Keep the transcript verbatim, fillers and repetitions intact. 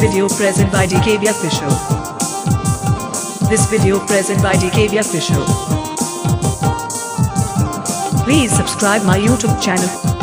video present by D K B Official. This video present by D K B Official. Please subscribe my YouTube channel.